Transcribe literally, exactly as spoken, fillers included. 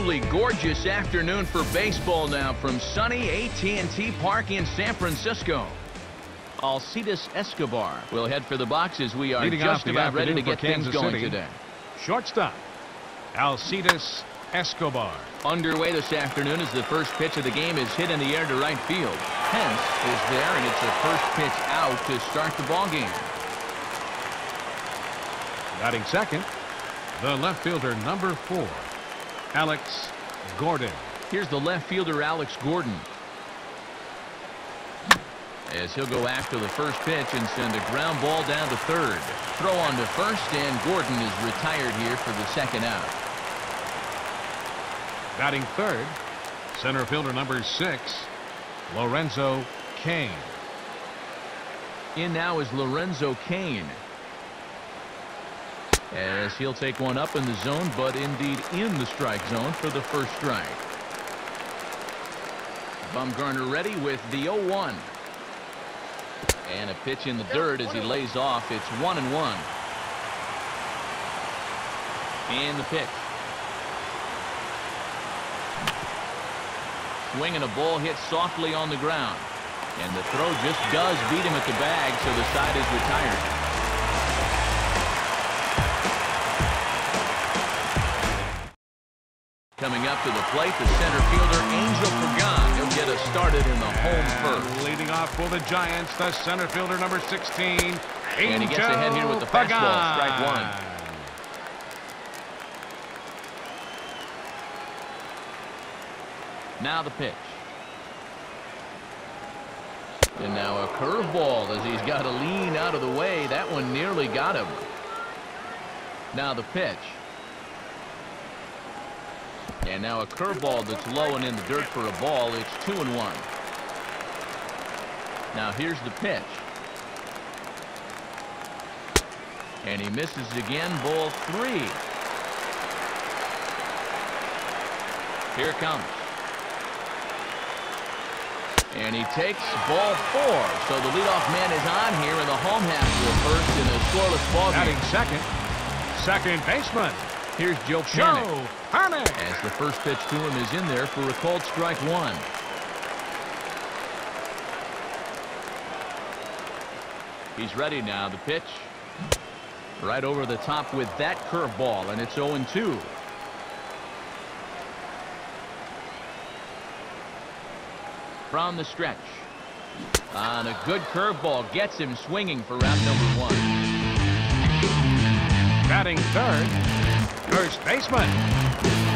truly gorgeous afternoon for baseball now from sunny A T and T Park in San Francisco. Alcides Escobar will head for the box as we are Leading just about ready to get Kansas things going City. Today. Shortstop, Alcides Escobar. Underway this afternoon as the first pitch of the game is hit in the air to right field. Pence is there, and it's the first pitch out to start the ball game. Batting second, the left fielder number four, Alex Gordon. Here's the left fielder, Alex Gordon, as he'll go after the first pitch and send a ground ball down to third. Throw on to first, and Gordon is retired here for the second out. Batting third, center fielder number six, Lorenzo Cain. In now is Lorenzo Cain, as he'll take one up in the zone, but indeed in the strike zone for the first strike. Bumgarner ready with the oh one. And a pitch in the dirt as he lays off. It's one and one. And the pitch. Swinging a ball hit softly on the ground. And the throw just does beat him at the bag, so the side is retired. Coming up to the plate, the center fielder, Angel Pagan. He'll get us started in the home first. Leading off for the Giants, the center fielder, number sixteen, Angel Pagan. And he gets ahead here with the fastball, strike one. Now the pitch. And now a curveball as he's got to lean out of the way. That one nearly got him. Now the pitch. And now a curveball that's low and in the dirt for a ball. It's two and one. Now here's the pitch. And he misses again. Ball three. Here it comes. And he takes ball four. So the leadoff man is on here in the home half of the first in a scoreless ball game. Batting second, second baseman. Here's Joe Panik, as the first pitch to him is in there for a called strike one. He's ready now. The pitch right over the top with that curveball, and it's oh and two. From the stretch, on a good curveball, gets him swinging for route number one. Batting third, first baseman,